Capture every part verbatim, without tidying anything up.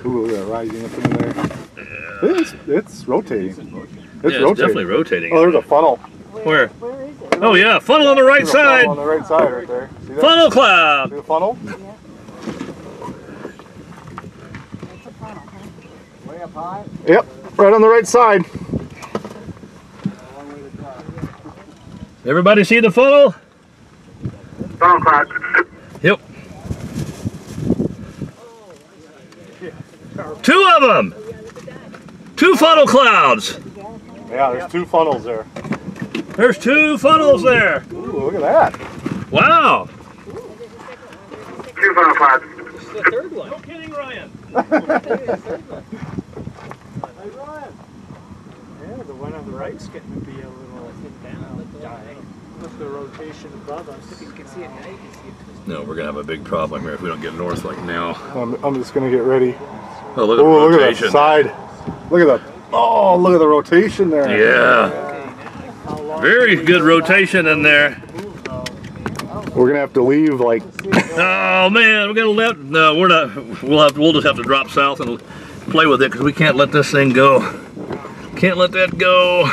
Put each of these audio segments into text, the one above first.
cool, uh, rising up in there. Yeah. It's, it's rotating. It's, rotating. Yeah, it's rotating. definitely rotating. Oh, there's a funnel. Where? Where is it? Oh yeah, funnel on the right there's side. Funnel on the right side right there. See that? Funnel cloud. See the funnel? Yeah. That's a funnel, huh? Way up high? Yep, right on the right side. Everybody see the funnel? Funnel cloud. Yep. Two of them! Two funnel clouds! Yeah, there's two funnels there. There's two funnels there! Ooh, look at that! Wow! Two funnel clouds. This is the third one. No kidding, Ryan! Hey, Ryan! Yeah, the one on the right's getting to be a little down, dying. With the rotation above us. If you can see it now, you can see it. No, we're going to have a big problem here if we don't get north like now. I'm, I'm just going to get ready. Oh, look at Ooh, the rotation. Look at that side. Look at that. Oh, look at the rotation there. Yeah. Very good rotation in there. We're going to have to leave like... Oh, man. We're going to let... No, we're not. We'll, have, we'll just have to drop south and play with it because we can't let this thing go. Can't let that go.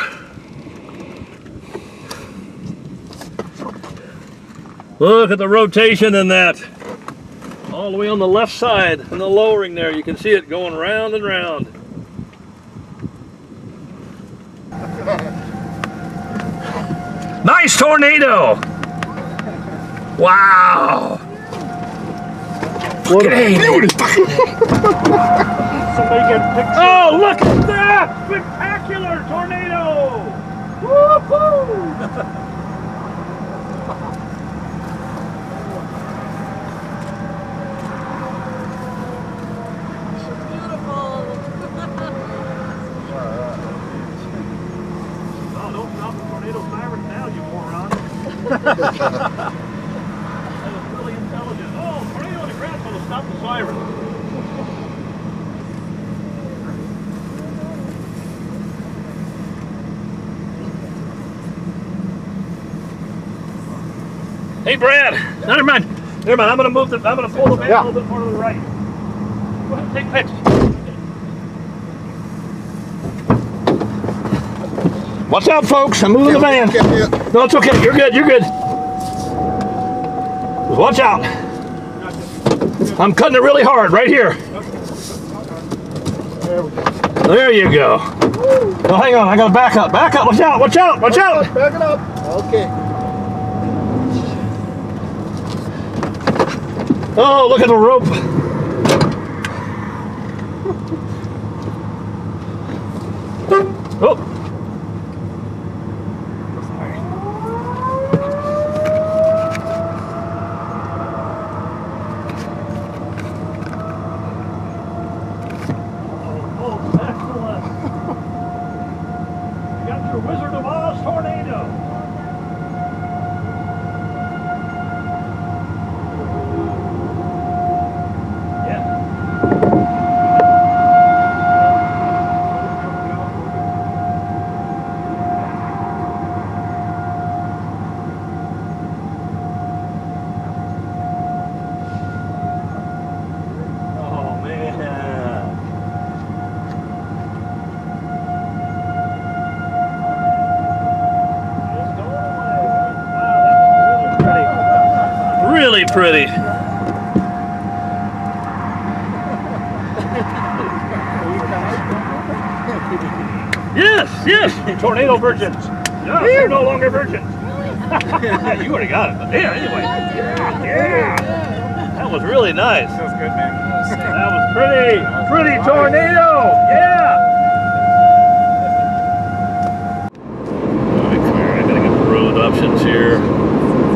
Look at the rotation in that. All the way on the left side and the lowering there, you can see it going round and round. Nice tornado! Wow! What a beautiful! Oh, look at that! Spectacular tornado! Woo-hoo! That was really intelligent. Oh, tornado on the ground will stop the siren. Hey, Brad. Yeah. No, never mind. Never mind. I'm gonna move the. I'm gonna pull the van yeah. a little bit more to the right. Go ahead, take pictures. Watch out, folks. I'm moving yeah, the van. Yeah, yeah. No, it's okay. You're good. You're good. Watch out! I'm cutting it really hard right here. There you go. Oh, hang on, I gotta back up. Back up! Watch out! Watch out! Watch out! Back it up. Okay. Oh, look at the rope. Oh. Pretty. Yes, yes. Tornado virgins. No, you're no longer virgins. Really? You already got it. But yeah, anyway. Yeah, yeah. That was really nice. That was good, man. That was pretty. Pretty tornado. Yeah. All right, clear. I gotta get the road options here.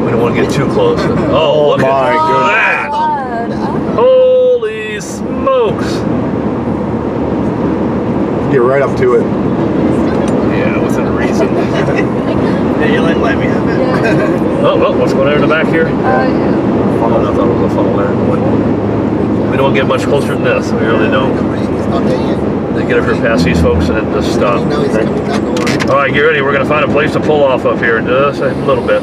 I don't want to get too close. Oh, look my at God. That! Holy smokes! Get right up to it. Yeah, within a reason. Yeah, you like let me have it. Yeah. Oh, oh, what's going on in the back here? Oh, yeah. Funnel. I thought it was a funnel there. We don't get much closer than this. We really don't. They get it for past these folks and then just stop. Okay. All right, get ready. We're gonna find a place to pull off up here in just a little bit.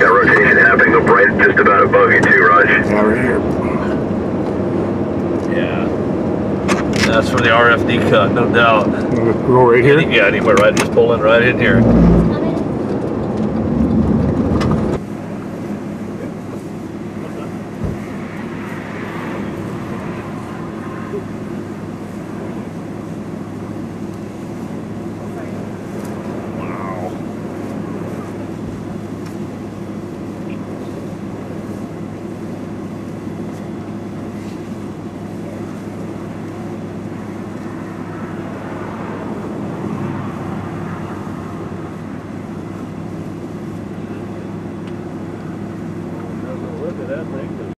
Got rotation happening, the bright's just about above you too, Raj. R F D cut, no doubt. Go right here? Yeah, anywhere, right? Just pull in right in here.